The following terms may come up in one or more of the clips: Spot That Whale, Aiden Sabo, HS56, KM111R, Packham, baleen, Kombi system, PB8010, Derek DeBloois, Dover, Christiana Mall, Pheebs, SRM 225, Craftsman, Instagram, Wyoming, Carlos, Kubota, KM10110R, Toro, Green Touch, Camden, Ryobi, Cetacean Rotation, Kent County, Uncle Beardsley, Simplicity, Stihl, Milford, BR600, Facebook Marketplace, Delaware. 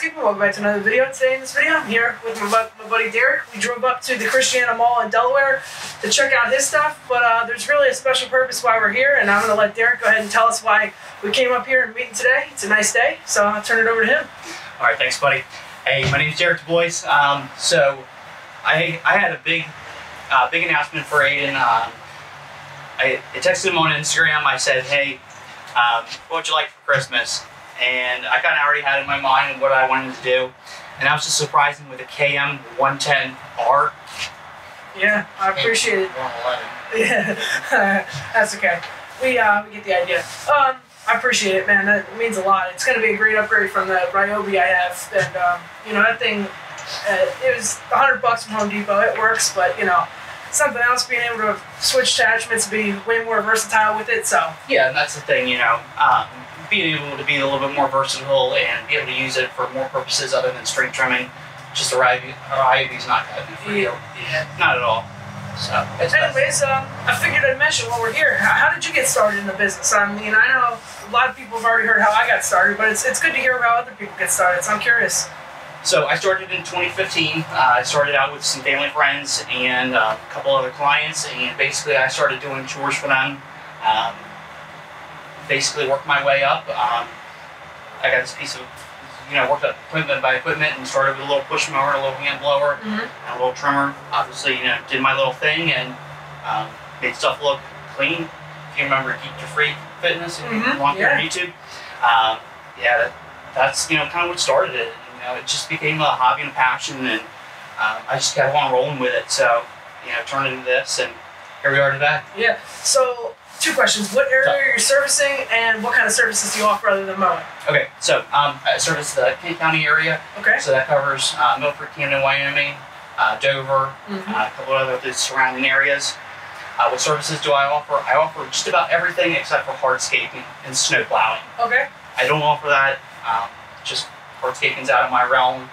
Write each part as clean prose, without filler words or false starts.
guys, welcome back to another video. Today in this video, I'm here with my buddy Derek. We drove up to the Christiana Mall in Delaware to check out his stuff, but there's really a special purpose why we're here, and I'm going to let Derek go ahead and tell us why we came up here and meeting today. It's a nice day, so I'll turn it over to him. All right, thanks, buddy. Hey, my name is Derek DeBloois. So I had a big announcement for Aiden. I texted him on Instagram. I said, hey, what would you like for Christmas? And I kind of already had in my mind what I wanted to do, and I was just surprised with a KM111R. Yeah, I appreciate it. Yeah, that's okay. We get the idea. I appreciate it, man. That means a lot. It's going to be a great upgrade from the Ryobi I have, and you know, that thing. It was $100 from Home Depot. It works, but you know, something else. Being able to switch attachments, be way more versatile with it. So yeah, and that's the thing, you know. Being able to be a little bit more versatile and be able to use it for more purposes other than string trimming, just the Ryobi is not going to be for you. Yeah. Not at all. So, anyways, I figured I'd mention while we're here, how did you get started in the business? I mean, I know a lot of people have already heard how I got started, but it's good to hear how other people get started, so I'm curious. So I started in 2015. I started out with some family friends and a couple other clients, and basically I started doing chores for them. Basically worked my way up. I got this piece of, you know, worked up equipment by equipment and started with a little push mower, a little hand blower, and a little trimmer. Obviously, you know, did my little thing and made stuff look clean. If you remember Geek to Freak Fitness, if you want there on YouTube. Yeah, that's, you know, kind of what started it. You know, it just became a hobby and a passion, and I just kept on rolling with it. So, you know, turned into this, and here we are today. Yeah, so, two questions. What area are you servicing, and what kind of services do you offer other than mowing? Okay, so I service the Kent County area. Okay. So that covers Milford, Camden, Wyoming, Dover, a couple of other surrounding areas. What services do I offer? I offer just about everything except for hardscaping and snow plowing. Okay. I don't offer that. Just hardscaping's out of my realm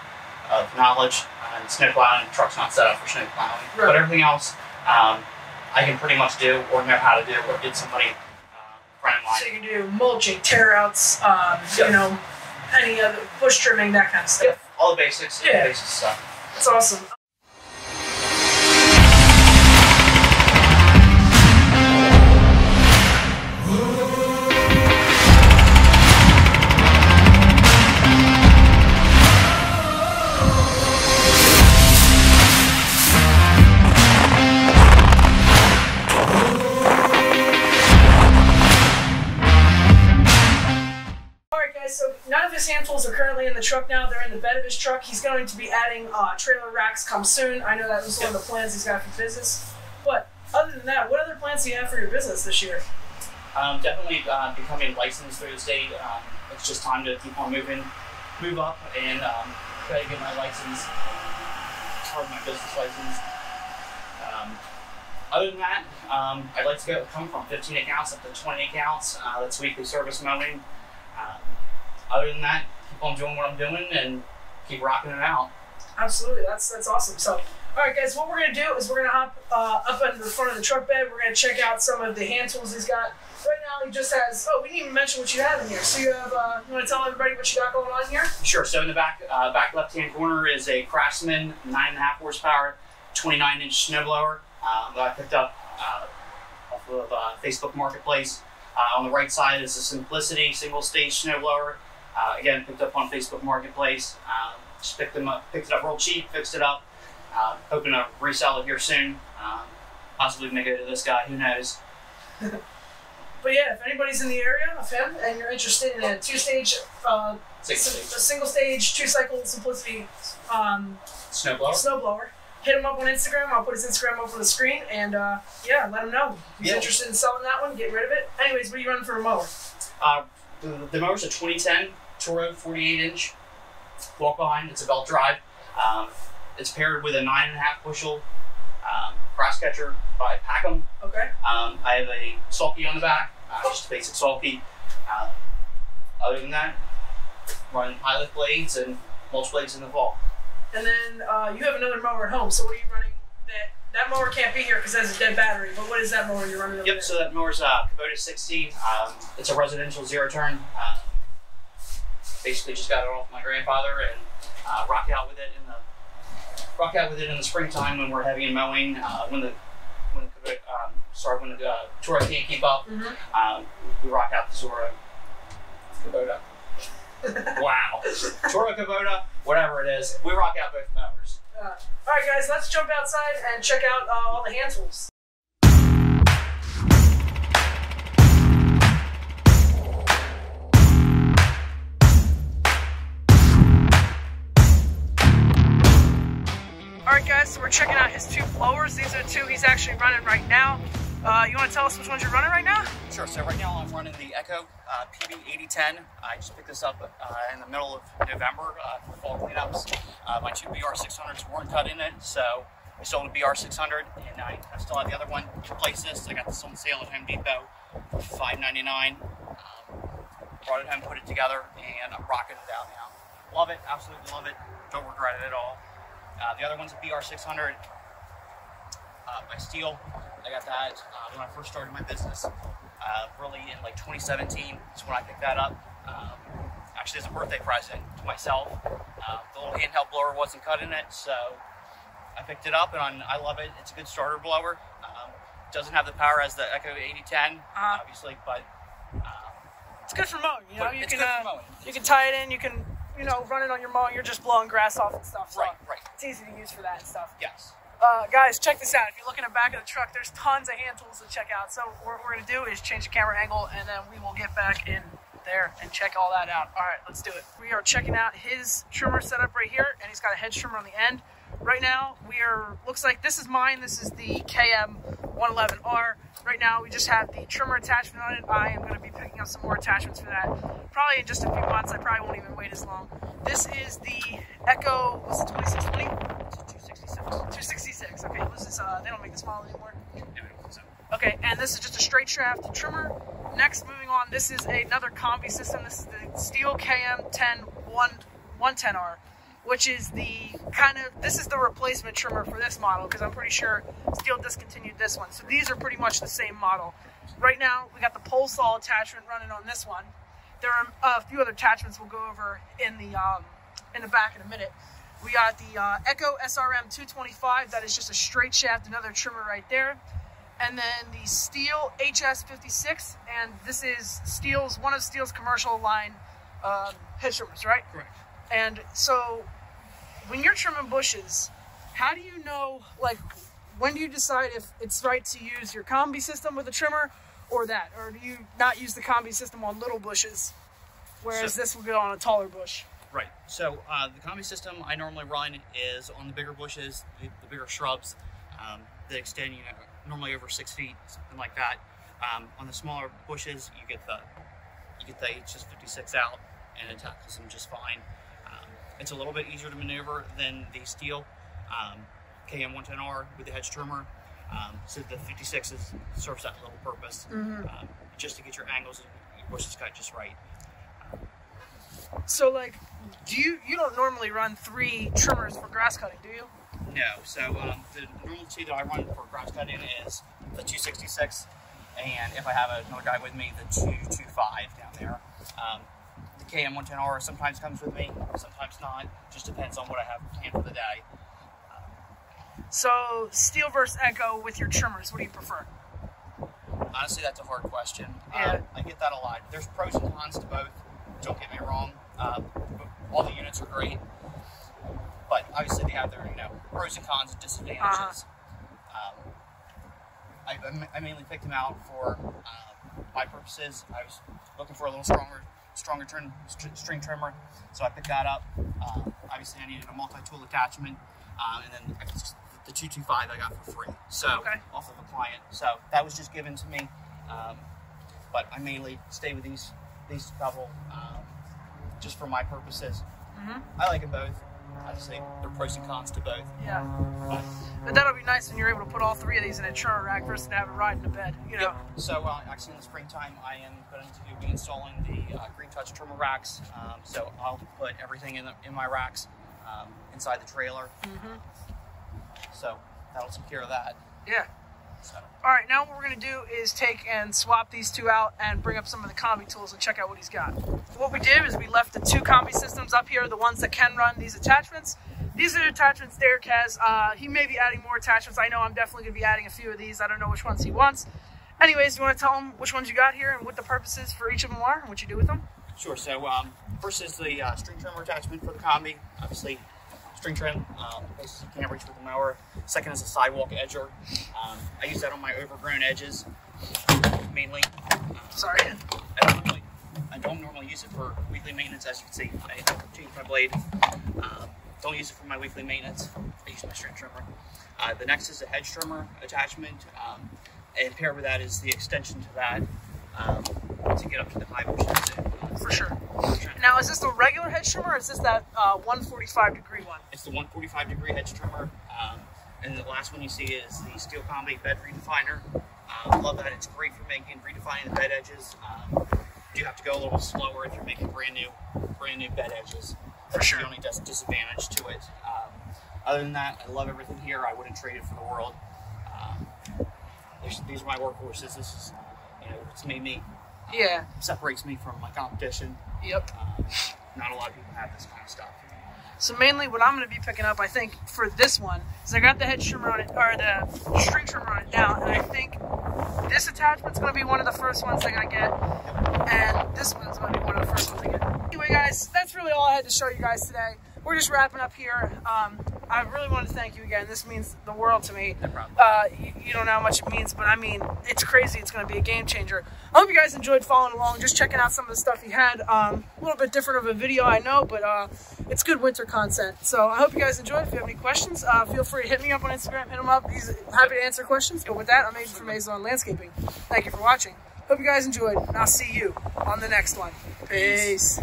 of knowledge. And snow plowing, the truck's not set up for snow plowing. Right. But everything else, I can pretty much do, or know how to do, or get somebody friend of mine. So you can do mulching, tear outs, you know, any other bush trimming, that kind of stuff. Yep. All the basics. Yeah. All the basic stuff. That's awesome. Hand tools are currently in the truck now. They're in the bed of his truck. He's going to be adding trailer racks come soon. I know that was one of the plans he's got for business. But other than that, what other plans do you have for your business this year? Definitely becoming licensed through the state. It's just time to keep on move up, and try to get my license, or my business license. Other than that, I'd like to come from 15 accounts up to 20 accounts. That's weekly service mowing. Other than that, keep on doing what I'm doing and keep rocking it out. Absolutely, that's awesome. So, all right, guys, what we're gonna do is we're gonna hop up into the front of the truck bed. We're gonna check out some of the hand tools he's got. Right now, he just has. Oh, we didn't even mention what you have in here. So you have. You want to tell everybody what you got going on here? Sure. So in the back left-hand corner is a Craftsman 9.5 horsepower, 29-inch snowblower that I picked up off of Facebook Marketplace. On the right side is a Simplicity single-stage snowblower. Again, picked up on Facebook Marketplace. Just picked it up real cheap, fixed it up. Hoping to resell it here soon. Possibly make it to this guy, who knows. But yeah, if anybody's in the area of him and you're interested in a single stage, two-cycle Simplicity snowblower, hit him up on Instagram. I'll put his Instagram up on the screen, and yeah, let him know. If he's interested in selling that one, get rid of it. Anyways, what are you running for a mower? The mower's a 2010 Toro 48-inch walk behind. It's a belt drive. It's paired with a 9.5 bushel grass catcher by Packham. Okay. I have a sulky on the back, just a basic sulky. Other than that, running pilot blades and mulch blades in the fall. And then you have another mower at home. So what are you running? That mower can't be here because it has a dead battery, but what is that mower you're running over there? Yep, so that mower's Kubota 60. It's a residential zero turn. Basically just got it off my grandfather and rock out with it in the springtime when we're heavy in mowing, when the Toro can't keep up. Mm-hmm. We rock out the Toro Kubota. Wow. Toro Kubota, whatever it is, we rock out both mowers. All right, guys, let's jump outside and check out all the hand tools. All right, guys, so we're checking out his two blowers. These are the two he's actually running right now. You want to tell us which ones you're running right now? Sure. So right now I'm running the Echo PB8010. I just picked this up in the middle of November for fall cleanups. My two BR600s weren't cut in it, so I sold a BR600, and I still have the other one in places. I got this on sale at Home Depot for $5.99. Brought it home, put it together, and I'm rocking it out now. Love it. Absolutely love it. Don't regret it at all. The other one's a BR600 by Stihl. I got that when I first started my business, really in like 2017 is when I picked that up, actually as a birthday present to myself. The little handheld blower wasn't cutting it, so I picked it up and I love it. It's a good starter blower. Doesn't have the power as the Echo 8010, obviously, but it's good for mowing. You know, you can tie it in, you can run it on your mowing. You're just blowing grass off and stuff. So right. It's easy to use for that and stuff. Yes. Guys, check this out. If you look in the back of the truck, there's tons of hand tools to check out. So what we're going to do is change the camera angle, and then we will get back in there and check all that out. All right, let's do it. We are checking out his trimmer setup right here, and he's got a hedge trimmer on the end. Right now, we are, looks like this is mine. This is the KM111R. Right now, we just have the trimmer attachment on it. I am going to be picking up some more attachments for that, probably in just a few months. I probably won't even wait as long. This is the Echo, what's it, 2620? 266. Okay, this is, they don't make this model anymore. No, I don't think so. Okay, and this is just a straight shaft trimmer. Next, moving on, this is another combi system. This is the Stihl KM10110R, which is the kind of, this is the replacement trimmer for this model, because I'm pretty sure Stihl discontinued this one. So these are pretty much the same model. Right now, we got the pole saw attachment running on this one. There are a few other attachments we'll go over in the back in a minute. We got the Echo SRM 225. That is just a straight shaft, another trimmer right there. And then the Stihl HS56. And this is Stihl's, one of Stihl's commercial line hedge trimmers, right? Correct. And so when you're trimming bushes, how do you know, like, when do you decide if it's right to use your combi system with a trimmer or that? Or do you not use the combi system on little bushes, whereas this will go on a taller bush? Right, so the combi system I normally run is on the bigger bushes, the bigger shrubs that extend, normally over 6 feet, something like that. On the smaller bushes, you get the HS56 out and it tackles them just fine. It's a little bit easier to maneuver than the Stihl KM110R with the hedge trimmer. So the 56 serves that little purpose, just to get your angles and your bushes cut just right. So, like, you don't normally run three trimmers for grass cutting, do you? No. So the normal two that I run for grass cutting is the 266, and if I have another guy with me, the 225 down there. The KM110R sometimes comes with me, sometimes not. Just depends on what I have planned for the day. So Stihl versus Echo with your trimmers, what do you prefer? Honestly, that's a hard question. Yeah. I get that a lot. There's pros and cons to both. Don't get me wrong, all the units are great, but obviously they have their, pros and cons and disadvantages. I mainly picked them out for my purposes. I was looking for a little stronger string trimmer, so I picked that up. Obviously I needed a multi-tool attachment, and then the 225 I got for free, so off of a client. So that was just given to me, but I mainly stay with these couple, just for my purposes. I like them both. Obviously, there are pros and cons to both. Yeah. But that'll be nice when you're able to put all three of these in a trimmer rack versus to have it right in the bed, Yep. So, actually, in the springtime, I am going to be installing the Green Touch trimmer racks. So I'll put everything in my racks inside the trailer. So that'll take care of that. Yeah. So, all right, now what we're gonna do is take and swap these two out and bring up some of the combi tools and check out what he's got. What we did is we left the two combi systems up here, the ones that can run these attachments. These are the attachments Derek has. He may be adding more attachments. I know I'm definitely gonna be adding a few of these. I don't know which ones he wants. Anyways, you wanna tell him which ones you got here and what the purposes for each of them are and what you do with them? Sure, so first is the string trimmer attachment for the combi. Obviously, string trim, basically you can't reach with the mower. Second is a sidewalk edger. I use that on my overgrown edges, mainly. Sorry. I don't normally use it for weekly maintenance, as you can see. I change my blade. Don't use it for my weekly maintenance. I use my string trimmer. The next is a hedge trimmer attachment. And paired with that is the extension to that to get up to the high bush. For sure. Now, is this the regular hedge trimmer or is this that 145 degree one? It's the 145 degree hedge trimmer. And the last one you see is the Stihl Combi bed redefiner. I love that. It's great for making redefining the bed edges. You have to go a little slower if you're making brand new bed edges. For sure. The only disadvantage to it. Other than that, I love everything here. I wouldn't trade it for the world. These are my workhorses. This is, you know, it's made me. Yeah. Separates me from my competition. Yep. Not a lot of people have this kind of stuff. So mainly what I'm going to be picking up, I think, for this one, is I got the head trimmer on it, or the string trimmer on it now, and I think this attachment's going to be one of the first ones that I get, and this one's going to be one of the first ones I get. Anyway, guys, that's really all I had to show you guys today. We're just wrapping up here. I really want to thank you again. This means the world to me. No problem. You don't know how much it means, but I mean, it's crazy. It's going to be a game changer. I hope you guys enjoyed following along, just checking out some of the stuff he had. A little bit different of a video, I know, but it's good winter content. So I hope you guys enjoyed. If you have any questions, feel free to hit me up on Instagram. Hit him up. He's happy to answer questions. But with that, I'm Aiden from Amazon Landscaping. Thank you for watching. Hope you guys enjoyed, and I'll see you on the next one. Peace.